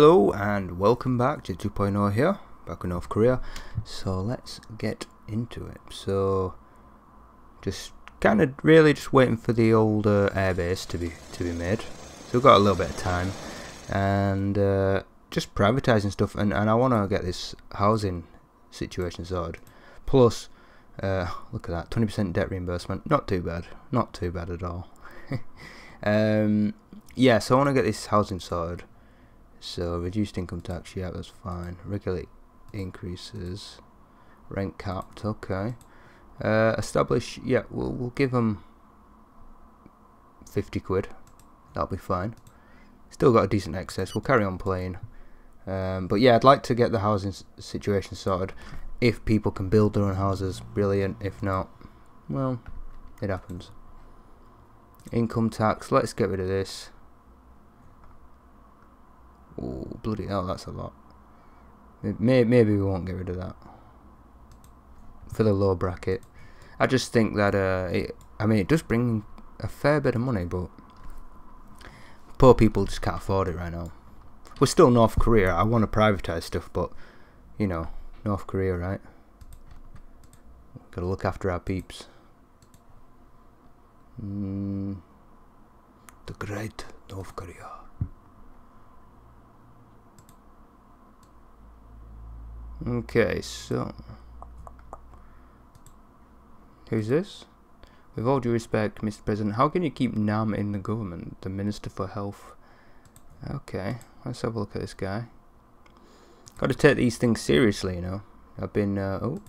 Hello and welcome back to 2.0 here, back in North Korea. So let's get into it. So just kind of really just waiting for the old airbase to be made. So we've got a little bit of time and just privatising stuff. And I want to get this housing situation sorted. Plus, look at that, 20% debt reimbursement. Not too bad. Not too bad at all. Yeah, so I want to get this housing sorted. So reduced income tax, yeah, that's fine. Regulate increases, rent capped, okay. Establish, yeah, we'll give them 50 quid. That'll be fine. Still got a decent excess. We'll carry on playing. But yeah, I'd like to get the housing situation sorted. If people can build their own houses, brilliant. If not, well, it happens. Income tax. Let's get rid of this. Oh, bloody hell, that's a lot. Maybe we won't get rid of that. For the low bracket. I just think that, it does bring a fair bit of money, but poor people just can't afford it right now. We're still North Korea. I want to privatise stuff, but, you know, North Korea, right? Got to look after our peeps. The great North Korea. Okay, so who's this? With all due respect, Mr. President, how can you keep Nam in the government? The Minister for Health. Okay, let's have a look at this guy. Got to take these things seriously, you know. I've been. Oh,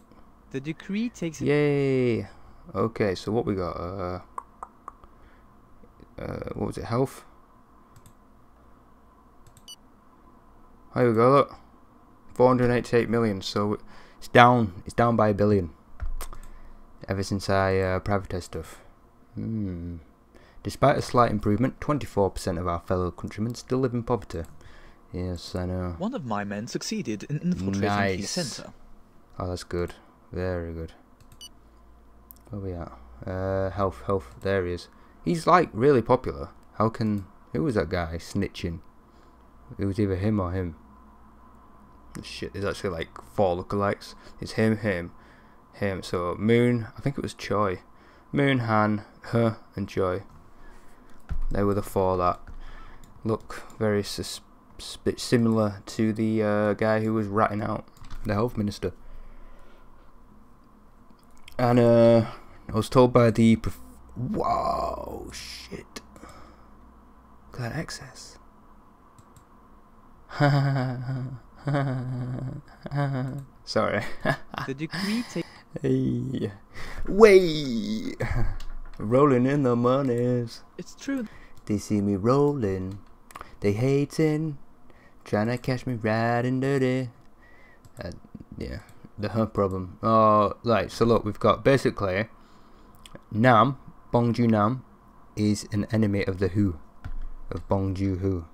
the decree takes. Yay. Okay, so what we got? What was it? Health. Here we go. Look. 488 million, so it's down. It's down by a billion. Ever since I privatised stuff. Despite a slight improvement, 24% of our fellow countrymen still live in poverty. Yes, I know. One of my men succeeded in infiltrating the centre. Oh, that's good. Very good. Where we at? Health. There he is. He's like really popular. How can? Who was that guy snitching? It was either him or him. Shit, there's actually like 4 lookalikes. It's him. So Moon, I think it was Choi. Moon, Han, Her, and Choi. They were the 4 that look very similar to the guy who was ratting out the health minister. And I was told by the wow, shit! Look at that excess. Sorry. The decree takes. Hey. Way. Rolling in the monies. It's true. They see me rolling. They hating. Trying to catch me riding dirty. Yeah. The her problem. Oh, right. So look, we've got basically Nam, Bongju Nam, is an enemy of the Who. Of Bongju Who.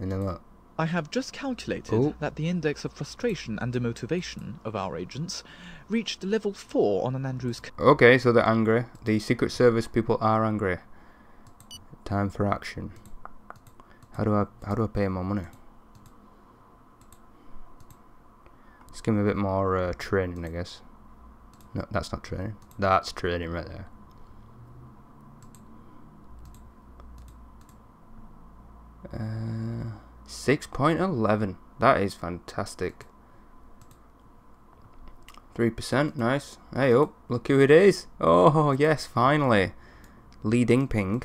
And then look. I have just calculated that the index of frustration and demotivation of our agents reached level 4 on an Andrews. Okay, so they're angry. The Secret Service people are angry. Time for action. How do I pay more money? Let's give me a bit more training, I guess. No, that's not training. That's training right there. Uh, 6.11. That is fantastic. 3%, nice. Hey up, look who it is. Oh yes, finally. Li Dingping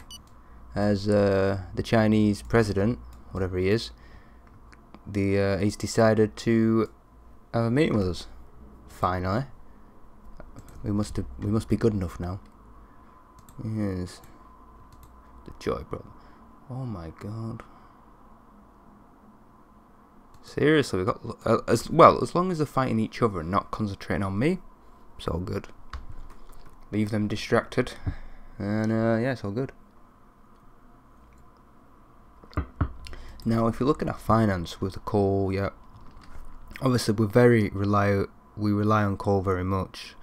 as the Chinese president, whatever he is. The he's decided to have a meeting with us. Finally. We must be good enough now. Yes. The joy, bro. Oh my god. Seriously, we got as well as long as they're fighting each other and not concentrating on me, it's all good. Leave them distracted, and yeah, it's all good. Now, if you look at our finance with the coal, yeah, obviously we're we rely on coal very much,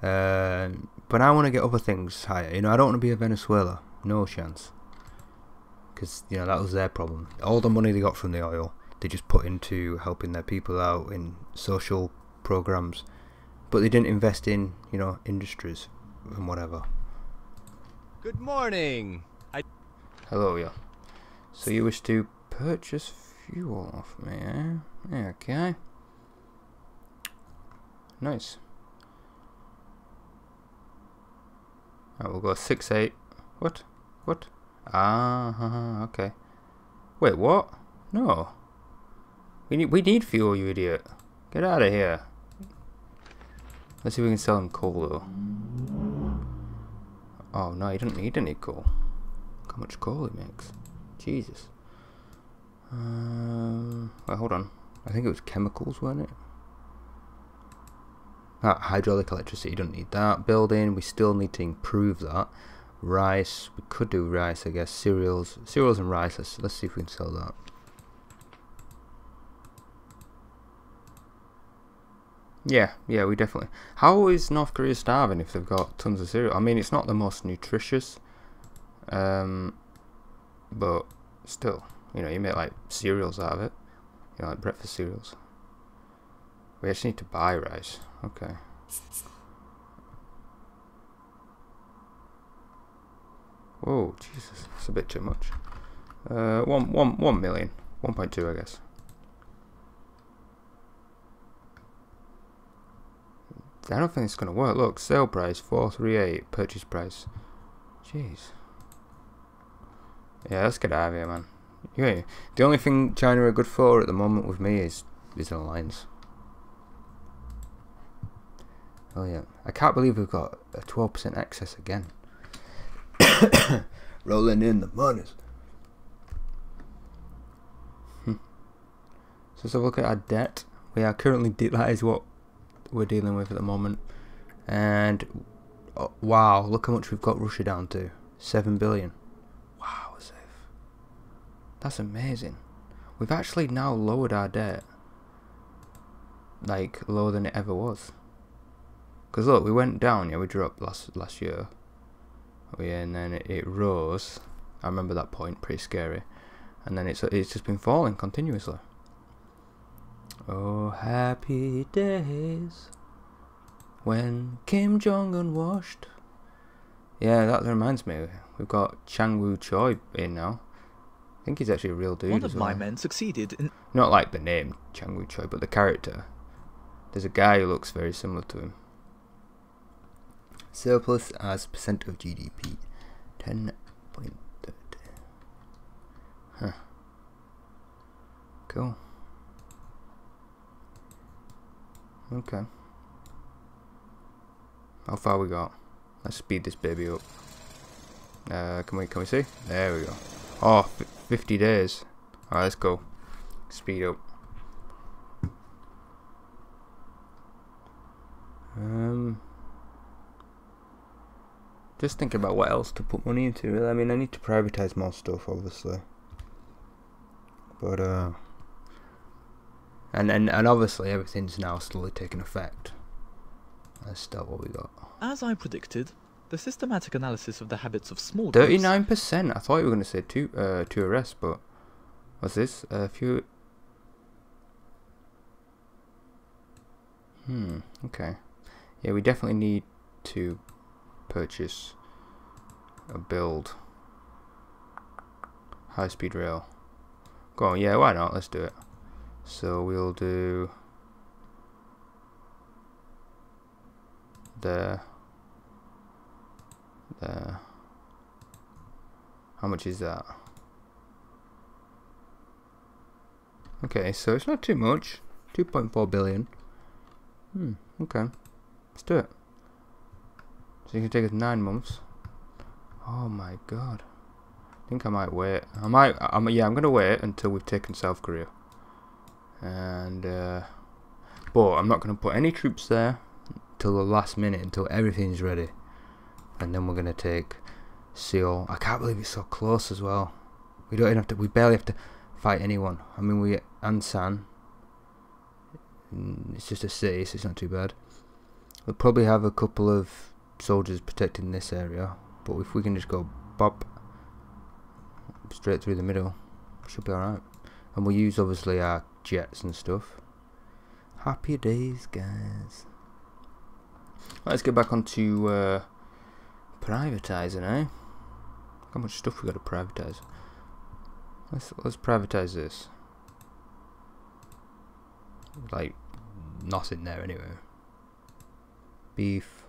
but I want to get other things higher. You know, I don't want to be a Venezuela, no chance. because you know, that was their problem. All the money they got from the oil, they just put into helping their people out in social programs, but they didn't invest in, you know, industries and whatever. Good morning. Hello, yeah. So you wish to purchase fuel off me, eh? Okay. Nice. Right, we'll go 6-8. What? What? Ah, okay. Wait, what? No. We need fuel, you idiot. Get out of here. Let's see if we can sell him coal, though. Oh no, he doesn't need any coal. Look how much coal he makes. Jesus. Wait, hold on. I think it was chemicals, weren't it? Ah, hydraulic electricity, don't need that. Building, we still need to improve that. Rice, we could do rice, I guess. Cereals and rice, let's see if we can sell that. Yeah, we definitely... How is North Korea starving if they've got tons of cereal? I mean, it's not the most nutritious, but still, you know, you make like cereals out of it, you know, like breakfast cereals. We actually need to buy rice. Okay. Whoa, Jesus, that's a bit too much. 1 million, 1.2, I guess. I don't think it's gonna work. Look, sale price 438, purchase price. Jeez. Yeah, let's get out of here, man. Yeah, the only thing China are good for at the moment with me is an alliance. Oh yeah, I can't believe we've got a 12% excess again. Rolling in the monies. So let's have a look at our debt. We are currently that is what we're dealing with at the moment, and oh, wow, look how much we've got Russia down to. 7 billion. Wow, that's amazing. We've actually now lowered our debt, like lower than it ever was, because look, we went down, yeah, we dropped last year, and then it rose. I remember that point, pretty scary, and then it's just been falling continuously. Oh, happy days when Kim Jong-un washed. Yeah, that reminds me. We've got Chang Woo Choi in now. I think he's actually a real dude. One of my men succeeded in... Not like the name Chang Woo Choi, but the character. There's a guy who looks very similar to him. Surplus as percent of GDP. 10.30. Huh. Cool. Okay. How far we got? Let's speed this baby up. Can we see? There we go. Oh, 50 days. Alright, let's go. Speed up. Just thinking about what else to put money into, really. I mean, I need to privatise more stuff, obviously. But, And obviously everything's now slowly taking effect. Let's start what we got. As I predicted, the systematic analysis of the habits of small groups... 39%! I thought you were going to say two arrests, but... What's this? A few... okay. Yeah, we definitely need to purchase a build. High-speed rail. Go on, yeah, why not? Let's do it. So we'll do there. How much is that? Okay, so it's not too much. 2.4 billion. Okay. Let's do it. So you can take us 9 months. Oh my god. I think I might wait. I'm gonna wait until we've taken South Korea. And but I'm not going to put any troops there till the last minute, until everything's ready, and then we're going to take Seoul. I can't believe it's so close as well. We don't even have to. We barely have to fight anyone. I mean, we Ansan. It's just a city, so it's not too bad. We'll probably have a couple of soldiers protecting this area, but if we can just go bop, straight through the middle. Should be alright. And we'll use obviously our jets and stuff. Happy days, guys. Let's get back onto privatising, eh? Look how much stuff we got to privatise. Let's privatise this. Like nothing there anyway. Beef.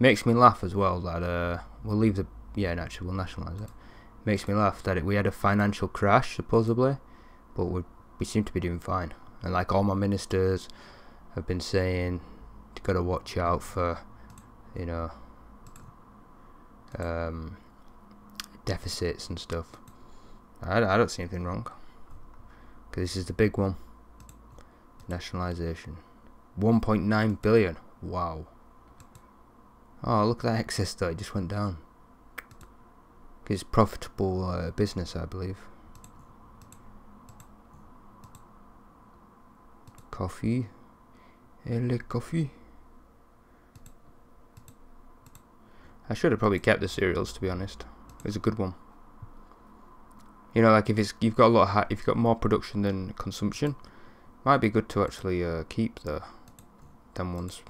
Makes me laugh as well that we'll leave the actually we'll nationalise it. Makes me laugh that we had a financial crash supposedly, but we seem to be doing fine. And like all my ministers have been saying, you gotta watch out for, you know, deficits and stuff. I don't see anything wrong. Cause this is the big one. Nationalisation. 1.9 billion. Wow. Oh, look at that excess though. It just went down. It's profitable business, I believe. Coffee. And the coffee. I should have probably kept the cereals, to be honest. It's a good one. You know, like if it's you've got a lot of if you've got more production than consumption, might be good to actually keep the them ones.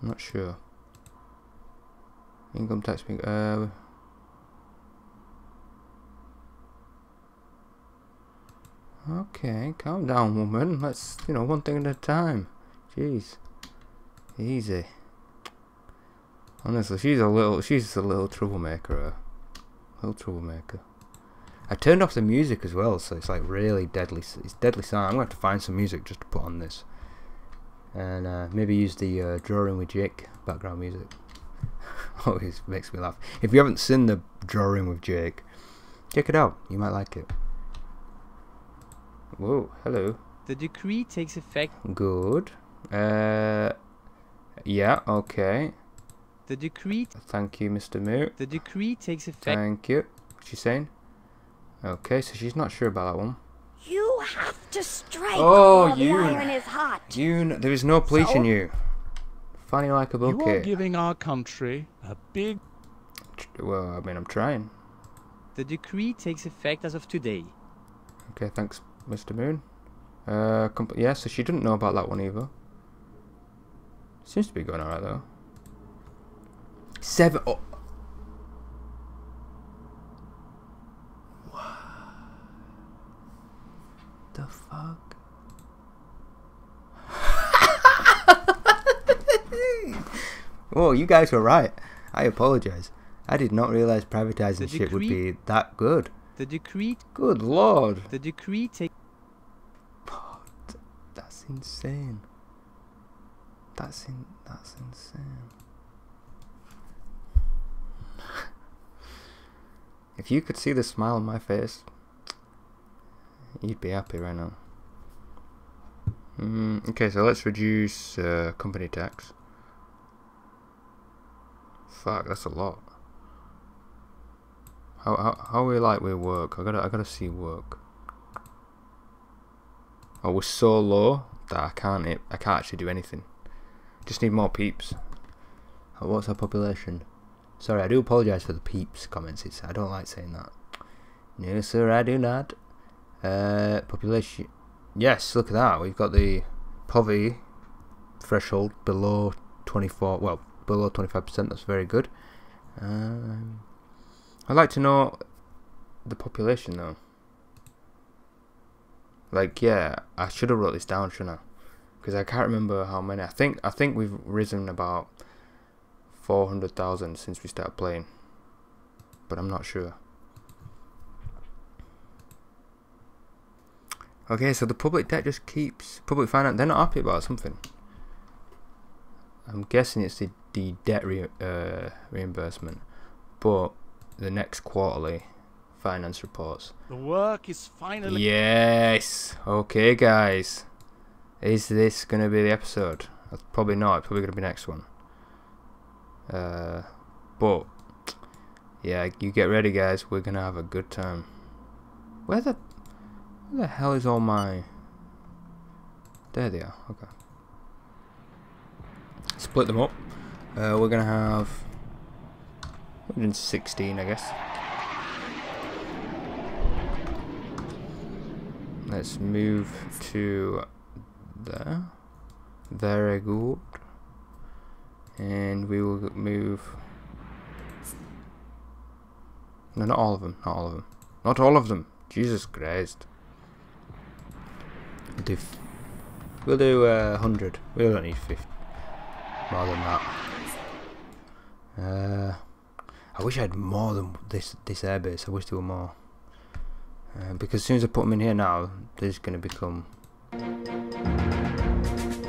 I'm not sure. Income tax being okay, calm down, woman. Let's, you know, one thing at a time. Jeez. Easy. Honestly, she's a little troublemaker. I turned off the music as well, so it's like really deadly. It's deadly silent. I'm gonna have to find some music just to put on this, and maybe use the Drawing with Jake background music. Always makes me laugh. If you haven't seen the Drawing with Jake, check it out. You might like it. Whoa, hello. The decree takes effect. Good. Yeah. Okay. The decree. Thank you, Mr. Moo. The decree takes effect. Thank you. What's she saying? Okay, so she's not sure about that one. You have to strike while the iron is hot. You, there is no police in you. Funny like a bucket. You are giving our country a big... Well, I mean, I'm trying. The decree takes effect as of today. Okay, thanks, Mr. Moon. Yeah, so she didn't know about that one either. Seems to be going alright, though. Seven... Oh. The fuck? Whoa, you guys were right. I apologize. I did not realize privatizing shit would be that good. The decree. Good lord. The decree take. That's insane. That's insane. If you could see the smile on my face, you'd be happy right now. Okay, so let's reduce company tax. Fuck, that's a lot. How we like we work? I gotta see work. Oh, we're so low that I can't actually do anything. Just need more peeps. Oh, what's our population? Sorry, I do apologise for the peeps comments. I don't like saying that. No, sir, I do not. Population. Yes, look at that. We've got the poverty threshold below 24. Well, below 25%. That's very good. I'd like to know the population though. Like, yeah, I should have wrote this down, shouldn't I? Because I can't remember how many. I think we've risen about 400,000 since we started playing, but I'm not sure. Okay, so the public debt just keeps... Public finance, they're not happy about something. I'm guessing it's the debt reimbursement. But the next quarterly finance reports. The work is finally... Yes! Okay, guys. Is this going to be the episode? Probably not. Probably going to be the next one. But, yeah, you get ready, guys. We're going to have a good time. Where the hell is all my... There they are, okay. Split them up. We're going to have... even 16, I guess. Let's move to there. Very good. And we will move. No, not all of them. Not all of them. Not all of them. Jesus Christ. We'll do 100. We don't need 50. More than that. I wish I had more than this airbase. I wish there were more. Because as soon as I put them in here now, there's going to become...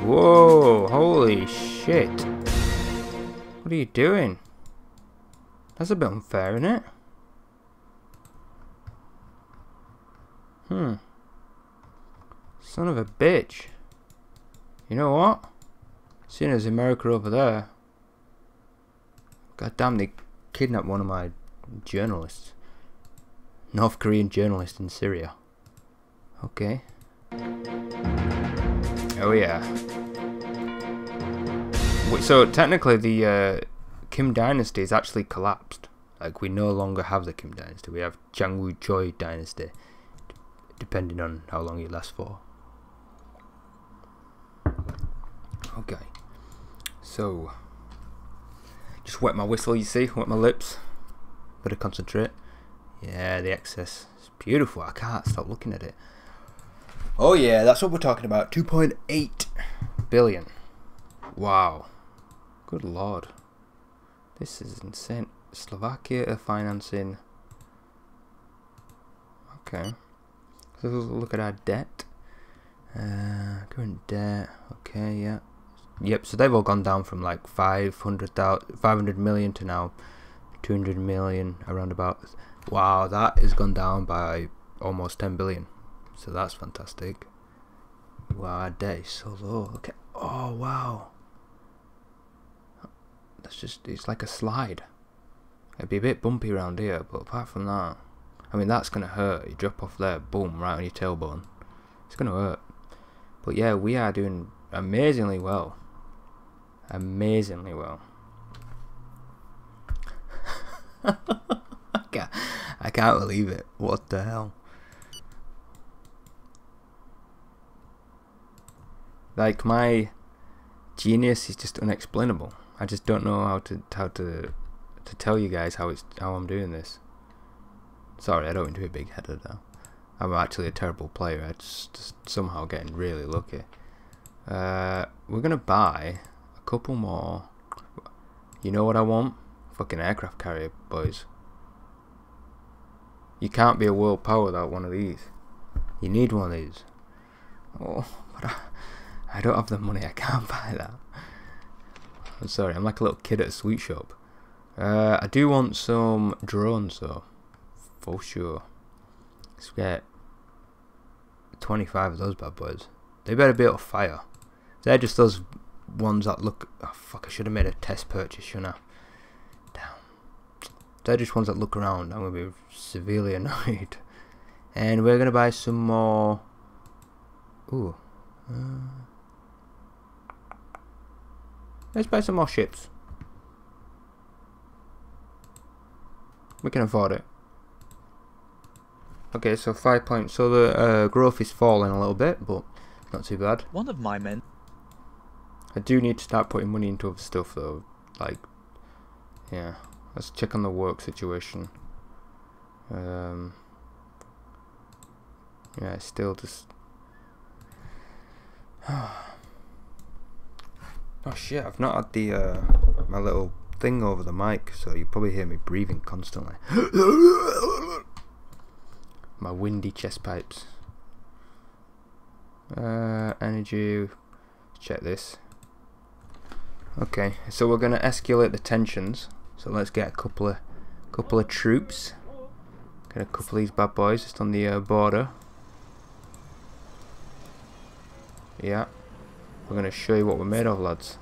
Whoa! Holy shit! What are you doing? That's a bit unfair, isn't it? Son of a bitch. You know what? Seeing as America over there... God damn, they kidnapped one of my journalists. North Korean journalist in Syria. Okay. Oh yeah. So technically the Kim dynasty has actually collapsed. Like, we no longer have the Kim dynasty. We have Changwoo Choi dynasty. Depending on how long it lasts for. Okay. So. Just wet my whistle, you see. Wet my lips. Better concentrate. Yeah, the excess. It's beautiful. I can't stop looking at it. Oh yeah, that's what we're talking about. 2.8 billion. Wow. Good lord. This is insane. Slovakia are financing. Okay. So look at our debt. Current debt. Okay, yeah. Yep, so they've all gone down from like 500 million to now 200 million around about. Wow, that has gone down by almost 10 billion. So that's fantastic. Wow, our debt is so low. Okay. Oh, wow. That's just, it's like a slide. It'd be a bit bumpy around here, but apart from that, I mean, that's going to hurt. You drop off there, boom, right on your tailbone. It's going to hurt. But yeah, we are doing amazingly well. Amazingly well. I can't believe it. What the hell? Like, my genius is just unexplainable. I just don't know how to tell you guys how I'm doing this. Sorry, I don't mean to be big-headed now. I'm actually a terrible player. I just somehow getting really lucky. We're gonna buy a couple more. You know what I want? Fucking aircraft carrier, boys. You can't be a world power without one of these. You need one of these. Oh, but I don't have the money. I can't buy that. I'm sorry. I'm like a little kid at a sweet shop. I do want some drones though, for sure. Let's get 25 of those bad boys. They better be able to fire. They're just those ones that look... Oh fuck, I should have made a test purchase, shouldn't I? Damn. They're just ones that look around. I'm going to be severely annoyed. And we're going to buy some more... Ooh. Let's buy some more ships. We can afford it. Okay, so 5 points. So the growth is falling a little bit, but not too bad. One of my men... I do need to start putting money into other stuff though, like, yeah, let's check on the work situation. Yeah, it's still just... Oh shit, I've not had the, my little thing over the mic, so you probably hear me breathing constantly. My windy chest pipes. Energy, check this. Okay, so we're going to escalate the tensions. So let's get a couple of troops. Get a couple of these bad boys just on the border. Yeah, we're going to show you what we're made of, lads.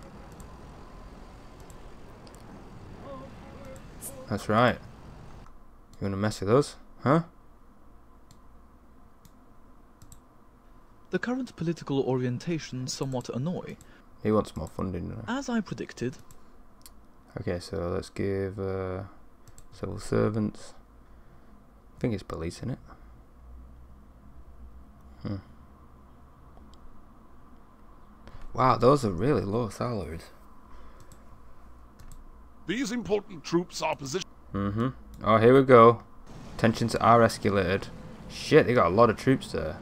That's right. You want to mess with us, huh? The current political orientation somewhat annoy. He wants more funding now. As I predicted. Okay, so let's give civil servants. I think it's police, isn't it? Hmm. Wow, those are really low salaries. These important troops are positioned. Mm-hmm. Oh, here we go. Tensions are escalated. Shit, they got a lot of troops there.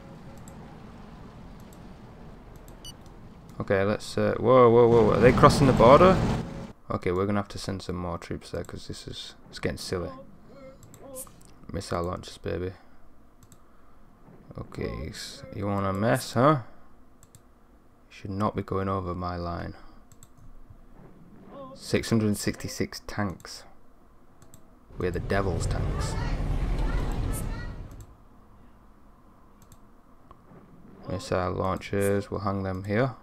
Okay, let's... whoa, whoa, whoa. Are they crossing the border? Okay, we're going to have to send some more troops there because this is... it's getting silly. Missile launchers, baby. Okay, you want to mess, huh? Should not be going over my line. 666 tanks. We're the devil's tanks. Missile launchers, we'll hang them here.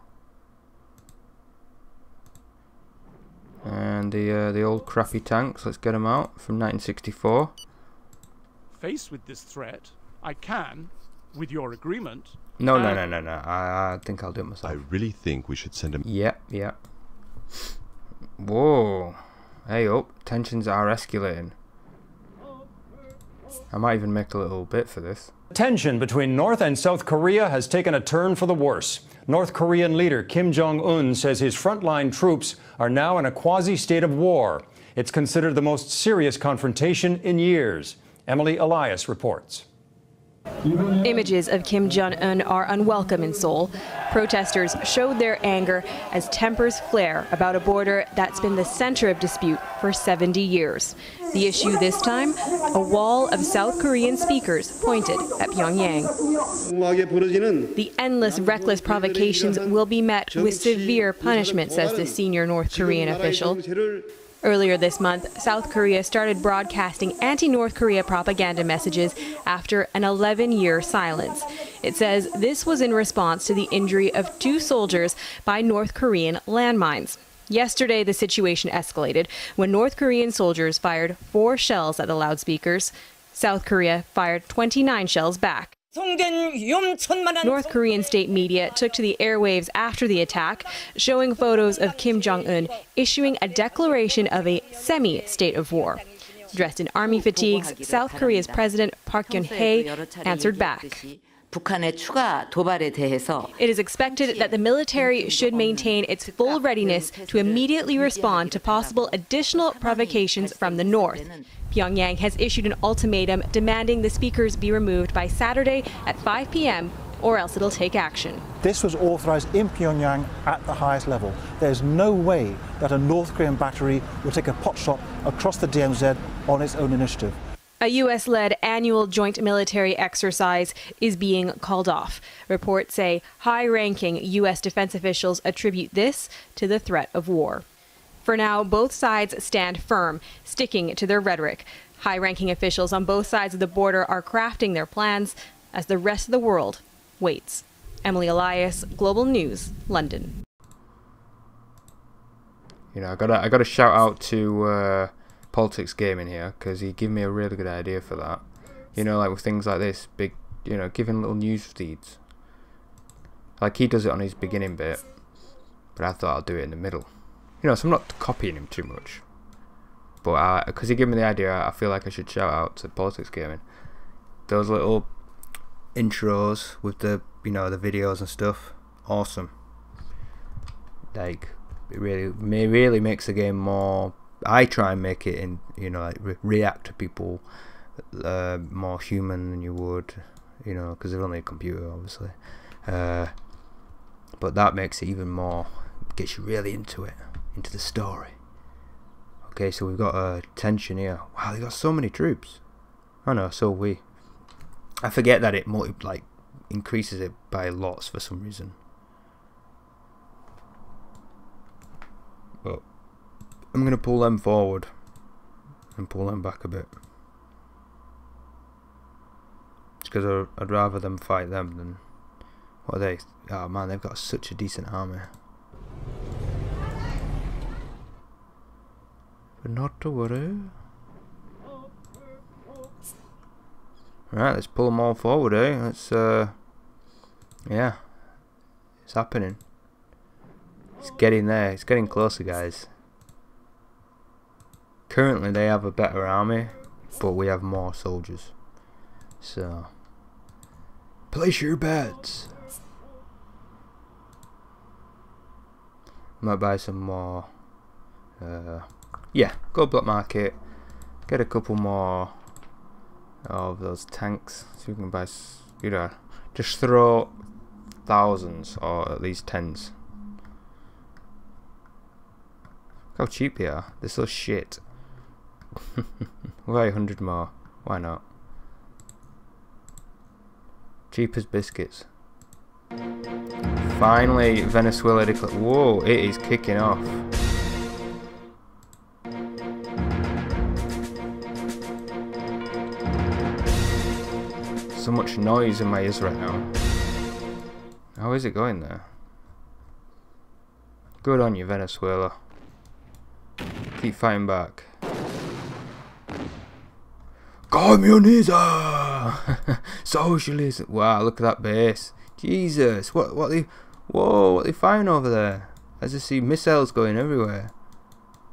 And the old crappy tanks, let's get them out from 1964. Faced with this threat, I can, with your agreement. No, no, no, no, no. I think I'll do it myself. I really think we should send him. Yeah, yeah. Whoa. Hey up, tensions are escalating. I might even make a little bit for this. Tension between North and South Korea has taken a turn for the worse. North Korean leader Kim Jong-un says his frontline troops are now in a quasi-state of war. It's considered the most serious confrontation in years. Emily Elias reports. Images of Kim Jong-un are unwelcome in Seoul. Protesters showed their anger as tempers flare about a border that's been the center of dispute for 70 years. The issue this time, a wall of South Korean speakers pointed at Pyongyang. The endless, reckless provocations will be met with severe punishment, says the senior North Korean official. Earlier this month, South Korea started broadcasting anti-North Korea propaganda messages after an 11-year silence. It says this was in response to the injury of 2 soldiers by North Korean landmines. Yesterday, the situation escalated when North Korean soldiers fired 4 shells at the loudspeakers. South Korea fired 29 shells back. North Korean state media took to the airwaves after the attack, showing photos of Kim Jong-un issuing a declaration of a semi-state of war. Dressed in army fatigues, South Korea's President Park Geun-hye answered back. It is expected that the military should maintain its full readiness to immediately respond to possible additional provocations from the north. Pyongyang has issued an ultimatum demanding the speakers be removed by Saturday at 5 p.m. or else it'll take action. This was authorized in Pyongyang at the highest level. There's no way that a North Korean battery will take a potshot across the DMZ on its own initiative. A U.S.-led annual joint military exercise is being called off. Reports say high-ranking U.S. defense officials attribute this to the threat of war. For now, both sides stand firm, sticking to their rhetoric. High-ranking officials on both sides of the border are crafting their plans as the rest of the world waits. Emily Elias, Global News, London. You know, I gotta shout out to... Politics Gaming here, because he gave me a really good idea for that. You know, like with things like this, big, you know, giving little news feeds. Like he does it on his beginning bit, but I thought I'd do it in the middle. You know, so I'm not copying him too much. But because he gave me the idea, I feel like I should shout out to Politics Gaming. Those little intros with the, you know, the videos and stuff, awesome. Like, it really makes the game more. I try and make it in, you know, like react to people more human than you would, you know, because they're only a computer, obviously. But that makes it even more, gets you really into it, into the story. Okay, so we've got a tension here. Wow, they got so many troops. I know, so we. I forget that it like increases it by lots for some reason. But. I'm going to pull them forward and pull them back a bit. It's because I'd rather them fight them than... What are they? Oh man, they've got such a decent army. But not to worry. Alright, let's pull them all forward, eh? Let's, yeah. It's happening. It's getting there. It's getting closer, guys. Currently they have a better army, but we have more soldiers. So place your bets. Might buy some more. Yeah, go block market, get a couple more of those tanks so we can buy, you know, just throw thousands or at least tens. Look how cheap they are, they're so shit. We'll buy 100 more, why not? Cheap as biscuits. Finally Venezuela declared, whoa, it is kicking off. So much noise in my ears right now. How is it going there? Good on you, Venezuela. Keep fighting back. Communism! Socialism! Wow, look at that base. Jesus, whoa, what they firing over there? I just see missiles going everywhere.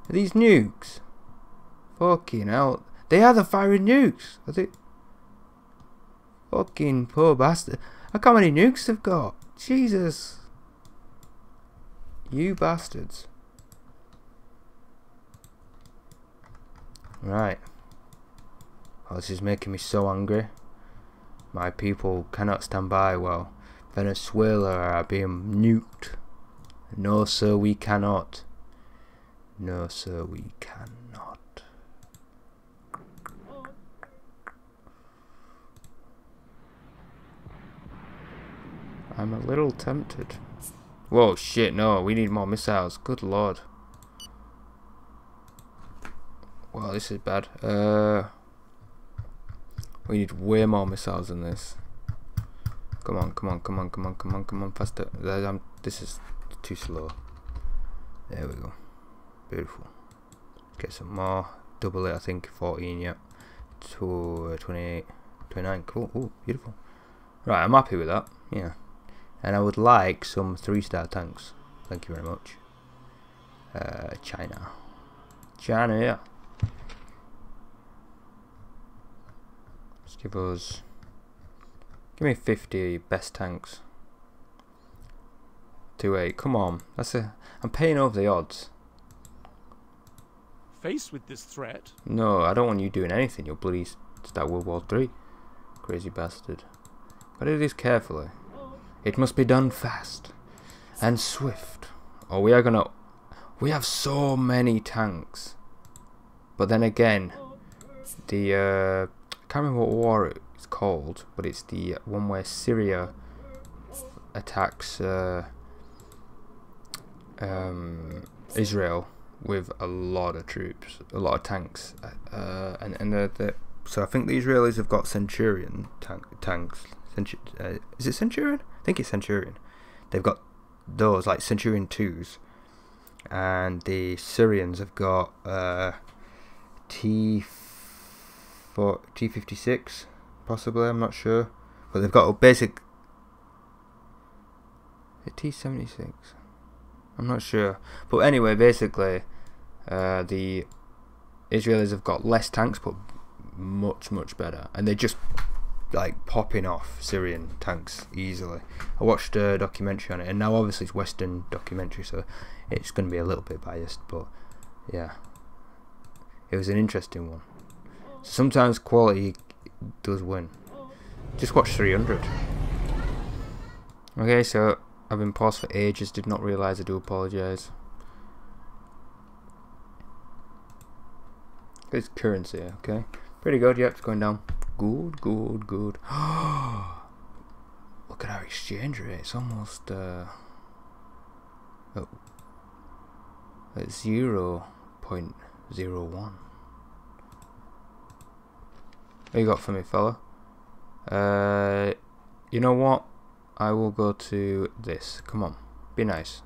Are these nukes? Fucking hell. They are the firing nukes! Are they? Fucking poor bastard. Look how many nukes they've got. Jesus. You bastards. Right. Oh, this is making me so angry. My people cannot stand by while Venezuela are being nuked. No, sir, we cannot. No, sir, we cannot. I'm a little tempted. Whoa, shit, no, we need more missiles. Good lord. Well, this is bad. We need way more missiles than this. Come on, come on, come on, come on, come on, come on, faster. This is too slow. There we go. Beautiful. Get some more. Double it, I think. 14, yeah. 28, 29. Cool. Ooh, beautiful. Right, I'm happy with that. Yeah. And I would like some 3-star tanks. Thank you very much. China. China, yeah. Let's give me 50 best tanks. 28. Come on. I'm paying over the odds. Faced with this threat. No, I don't want you doing anything. You'll bloody start World War III. Crazy bastard. But do this carefully. It must be done fast and swift. Or we have so many tanks. But then again, the I can't remember what war it's called, but it's the one where Syria attacks Israel with a lot of troops, a lot of tanks, so I think the Israelis have got Centurion tanks. Is it Centurion? I think it's Centurion. They've got those, like Centurion 2s. And the Syrians have got T-56, possibly, I'm not sure. But they've got a basic... T-76? I'm not sure. But anyway, basically, the Israelis have got less tanks, but much, much better. And they just... like popping off Syrian tanks easily. I watched a documentary on it, and now obviously it's Western documentary, so it's going to be a little bit biased, but yeah, it was an interesting one. Sometimes quality does win. Just watch 300. Okay, so I've been paused for ages, did not realise, I do apologise. It's currency, okay. Pretty good, yep, it's going down. Good, good, good. Look at our exchange rate. It's almost oh, it's 0.01. What you got for me, fella? You know what? I will go to this. Come on, be nice.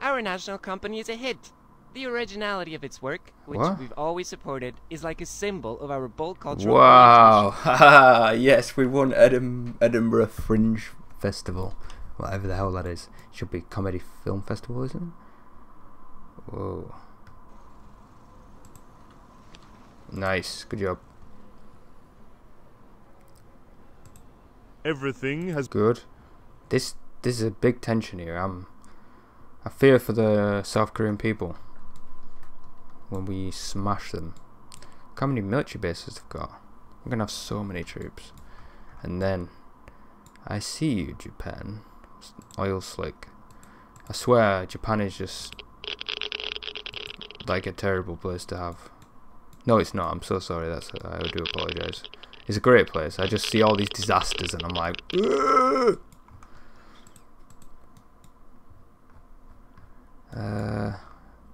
Our national company is a hit. The originality of its work, which we've always supported, is like a symbol of our bold cultural heritage. Wow! Yes, we won Edinburgh Fringe Festival. Whatever the hell that is. Should be Comedy Film Festival, isn't it? Whoa. Nice, good job. Everything has good. This is a big tension here. I fear for the South Korean people when we smash them. Look how many military bases they've got. We're gonna have so many troops. And then I see you, Japan. Oil slick. I swear Japan is just like a terrible place to have. No, it's not. I'm so sorry. I do apologize. It's a great place. I just see all these disasters and I'm like, ugh!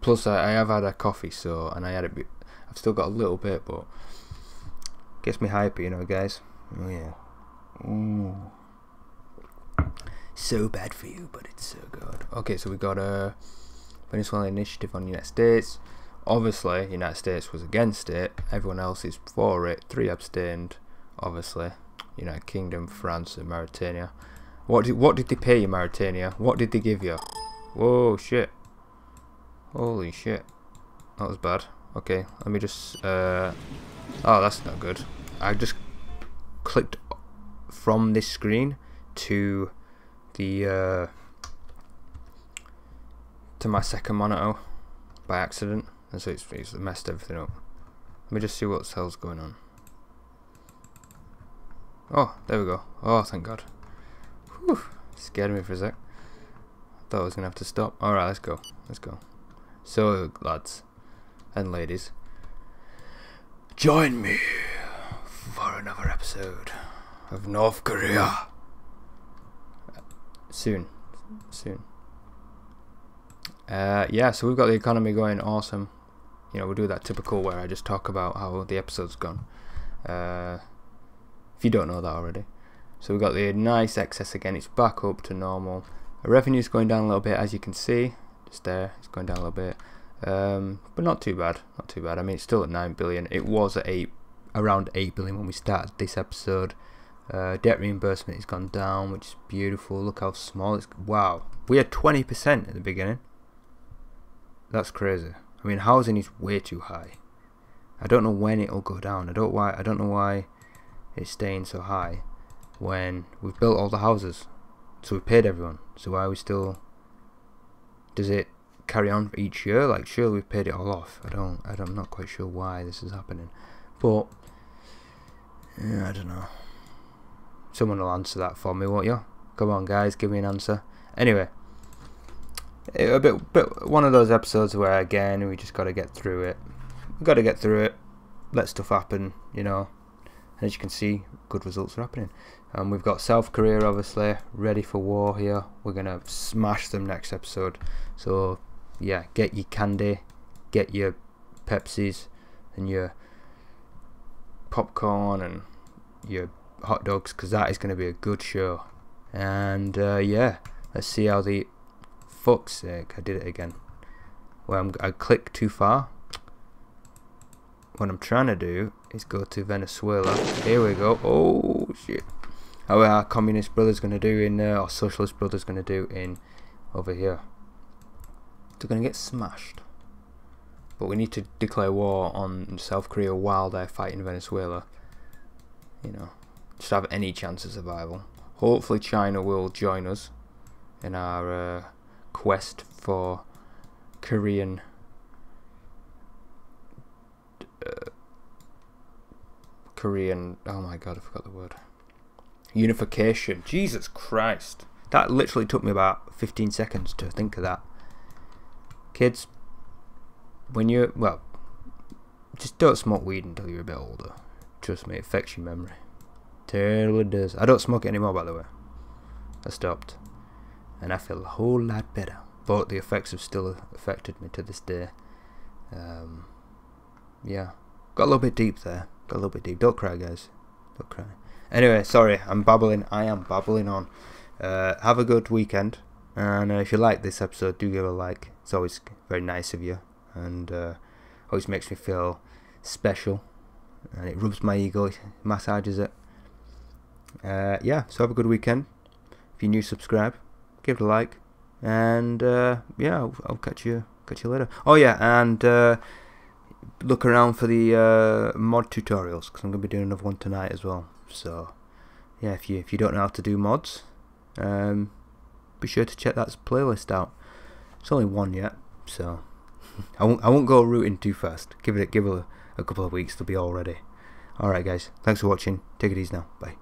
Plus I have had a coffee, so, and I had a bit, I've still got a little bit, but gets me hyper, you know, guys. Oh yeah. Ooh. So bad for you, but it's so good. Okay, so we got a Venezuelan initiative on the United States. Obviously, the United States was against it. Everyone else is for it. 3 abstained. Obviously, United Kingdom, France, and Mauritania. What did they pay you, Mauritania? What did they give you? Whoa, shit. Holy shit. That was bad. Okay, let me just... oh, that's not good. I just clicked from this screen to the... to my second monitor by accident, and so it's messed everything up. Let me just see what the hell's going on. Oh, there we go. Oh, thank God. Whew, scared me for a sec. Thought I was gonna have to stop. Alright, let's go. Let's go. So, lads and ladies, join me for another episode of North Korea. Soon. Soon. Yeah, so we've got the economy going awesome. You know, we'll do that typical where I just talk about how the episode's gone. If you don't know that already. So we've got the nice excess again. It's back up to normal. Our revenue's going down a little bit, as you can see. There, it's going down a little bit, but not too bad, not too bad. I mean, it's still at 9 billion. It was at around 8 billion when we started this episode. Debt reimbursement has gone down, which is beautiful. Look how small it's. Wow, we had 20% at the beginning. That's crazy. I mean, housing is way too high. I don't know when it'll go down. I don't know why it's staying so high when we've built all the houses, so we've paid everyone. So why are we still? Does it carry on for each year? Like, surely we've paid it all off. I'm not quite sure why this is happening, but yeah, I don't know. Someone will answer that for me, won't you? Come on, guys, give me an answer. Anyway, a bit one of those episodes where again we just got to get through it. We got to get through it. Let stuff happen, you know. And as you can see, good results are happening. We've got South Korea, obviously, ready for war here. We're going to smash them next episode. So, yeah, get your candy, get your Pepsis, and your popcorn, and your hot dogs, because that is going to be a good show. And, yeah, let's see how the... Fuck's sake, I did it again. Well, I clicked too far. What I'm trying to do is go to Venezuela. Here we go. Oh shit! How are our communist brothers going to do in there? Our socialist brothers going to do in over here? They're going to get smashed. But we need to declare war on South Korea while they're fighting Venezuela. You know, just have any chance of survival. Hopefully, China will join us in our quest for Korean. Korean, oh my god, I forgot the word. Unification. Jesus Christ, that literally took me about 15 seconds to think of that. Kids, when you, well, just don't smoke weed until you're a bit older. Trust me, it affects your memory. Terribly does. I don't smoke it anymore, by the way. I stopped, and I feel a whole lot better. But the effects have still affected me to this day. Yeah, got a little bit deep there. Got a little bit deep. Don't cry, guys. Don't cry. Anyway, sorry, I'm babbling. I am babbling on. Have a good weekend. And if you like this episode, do give a like. It's always very nice of you, and always makes me feel special. And it rubs my ego, massages it. Yeah. So have a good weekend. If you're new, subscribe, give it a like, and yeah, I'll catch you later. Oh yeah, and. look around for the mod tutorials, because I'm going to be doing another one tonight as well. So yeah, if you don't know how to do mods, be sure to check that playlist out. It's only one yet, so I won't go rooting too fast. Give it a couple of weeks, they'll be all ready. Alright guys, thanks for watching. Take it easy now. Bye.